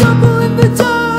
trouble in the dark.